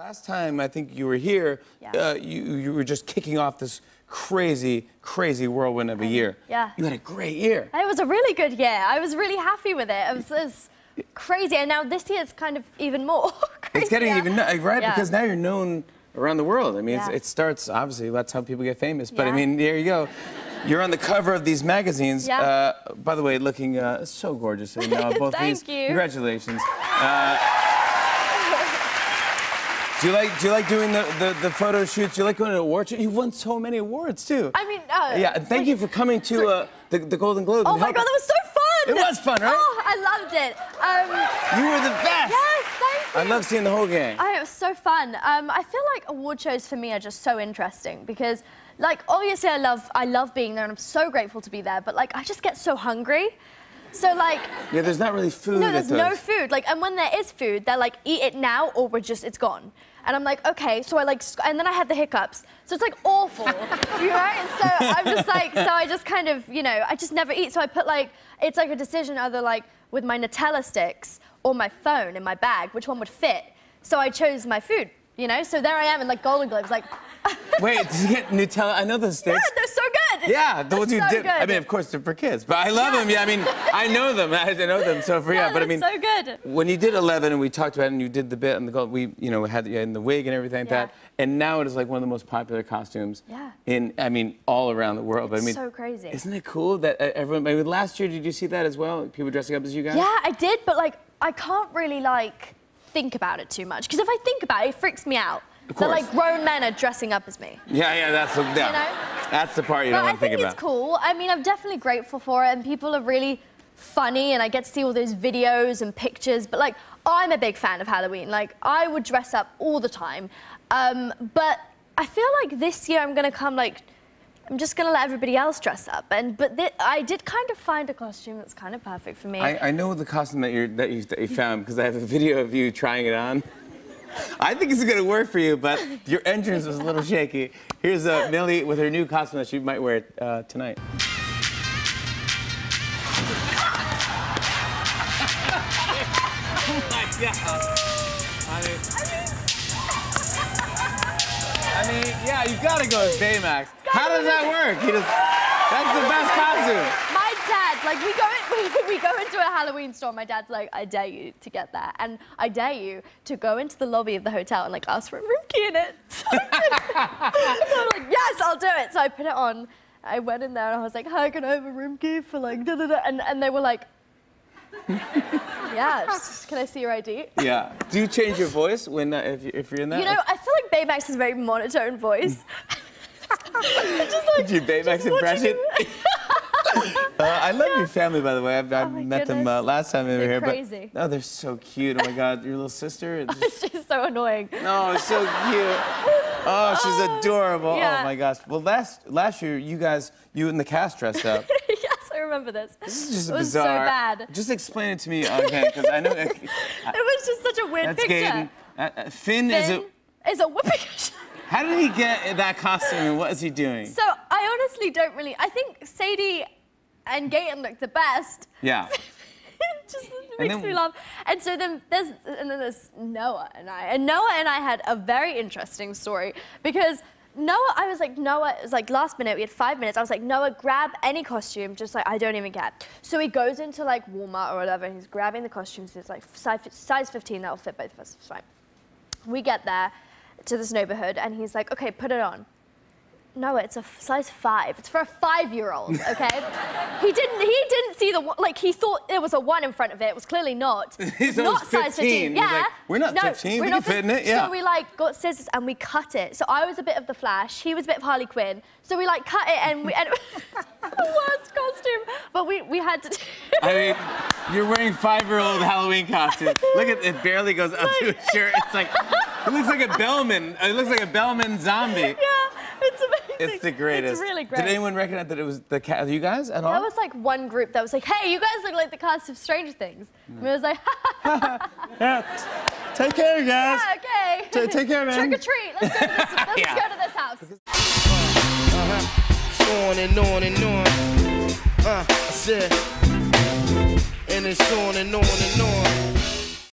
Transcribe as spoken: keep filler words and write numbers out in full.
Last time I think you were here, yeah. uh, you, you were just kicking off this crazy, crazy whirlwind of a year. Yeah. You had a great year. It was a really good year. I was really happy with it. It was, it was crazy. And now this year it's kind of even more crazy. It's getting even, right? Yeah. Because now you're known around the world. I mean, yeah. it's, it starts, obviously, that's how people get famous. But yeah. I mean, there you go. You're on the cover of these magazines. Yeah. Uh, by the way, looking uh, so gorgeous. In, uh, both Thank these. you. Congratulations. Uh, Do you like do you like doing the, the, the photo shoots? Do you like going to award shows? You've won so many awards too. I mean, uh, yeah. And thank like, you for coming to uh, the the Golden Globes. Oh my God, that was so fun! It was fun, right? Oh, I loved it. Um, you were the best. Yes, thank you. I love seeing the whole gang. Oh, it was so fun. Um, I feel like award shows for me are just so interesting because, like, obviously I love I love being there and I'm so grateful to be there. But like, I just get so hungry. So like... Yeah, there's not really food. No, there's no food. Like, and when there is food, they're like, eat it now or we're just, it's gone. And I'm like, okay, so I like, and then I had the hiccups. So it's like awful, you know? And so I'm just like, so I just kind of, you know, I just never eat. So I put like, it's like a decision either like with my Nutella sticks or my phone in my bag, which one would fit. So I chose my food, you know? So there I am in like Golden Globes, like... Wait, did you get Nutella? I know those sticks. Yeah, they're so good. Yeah, the ones you did. I mean, of course, they're for kids, but I love yeah. them. Yeah, I mean, I know them. I know them. So for yeah, yeah but I mean, so good. When you did Eleven and we talked about it, and you did the bit and the gold, we, you know, had in the wig and everything like yeah. that. And now it is like one of the most popular costumes. Yeah. In I mean, all around the world. It's but I mean, so crazy. Isn't it cool that everyone? I mean, last year, did you see that as well? People dressing up as you guys. Yeah, I did, but like, I can't really like think about it too much because if I think about it, it freaks me out. That like grown men are dressing up as me. Yeah, yeah, that's the, yeah. You know? That's the part you but don't want to think, think about. I think it's cool. I mean, I'm definitely grateful for it, and people are really funny, and I get to see all those videos and pictures. But like, I'm a big fan of Halloween. Like, I would dress up all the time. Um, but I feel like this year I'm gonna come like, I'm just gonna let everybody else dress up. And but I did kind of find a costume that's kind of perfect for me. I, I know the costume that you're that you, that you found because I have a video of you trying it on. I think it's gonna work for you, but your entrance was a little shaky. Here's uh, Millie with her new costume that she might wear uh, tonight. Oh my God! I mean, I mean, yeah, you gotta go as Baymax. How does that work? He just—that's the best costume. My dad, like, we go. We go into a Halloween store, my dad's like, I dare you to get that. And I dare you to go into the lobby of the hotel and like ask for a room key in it. So I'm like, yes, I'll do it. So I put it on. I went in there and I was like, hi, can I have a room key for like da da da? And, and they were like, yeah, just, can I see your I D? Yeah. Do you change your voice when uh, if, you, if you're in that? You know, I feel like Baymax has a very monotone voice. Just like, did you Baymax impression? Uh, I love your family, by the way. I've, I've oh met goodness. them uh, last time they were here. Crazy. But, oh, they're so cute. Oh my God, your little sister. Just... She's so annoying. No, it's so cute. Oh, she's oh, adorable. Yeah. Oh my gosh. Well, last last year, you guys, you and the cast dressed up. Yes, I remember this. This is just it was bizarre. So bad. Just explain it to me, okay? Because I know. I, it was just such a weird that's picture. That's Gaten. Uh, Finn, Finn is a is a whooping. How did he get that costume? And what is he doing? So I honestly don't really. I think Sadie and Gaten looked the best. Yeah. It just makes then, me laugh. And so then there's and then there's Noah and I. And Noah and I had a very interesting story because Noah, I was like, Noah, it was like last minute, we had five minutes. I was like, Noah, grab any costume, just like, I don't even care. So he goes into like Walmart or whatever, and he's grabbing the costumes. It's like size fifteen, that'll fit both of us, it's fine. We get there to this neighborhood and he's like, okay, put it on. No, it's a size five. It's for a five-year-old, okay? he didn't. He didn't see the like. He thought there was a one in front of it. It was clearly not. He's not size fifteen. Yeah, like, we're not no, fifteen. We're we not can fit in it. Yeah. So we like got scissors and we cut it. So I was a bit of the Flash. He was a bit of Harley Quinn. So we like cut it and we. And the worst costume. But we we had to. I mean, you're wearing five-year-old Halloween costume. Look at it. Barely goes up like, to his shirt. It's like it looks like a bellman. It looks like a bellman zombie. Yeah. It's amazing. It's the greatest. It's really great. Did anyone recognize that it was the cast? You guys at all? That was like one group that was like, "Hey, you guys look like the cast of Stranger Things." Mm. And it was like, yeah. "Take care, you guys." Yeah, okay. T take care, man. Trick or treat. Let's go to this, let's yeah. go to this house. Uh-huh. On and on and on. Uh, I said, and it's on and on and on.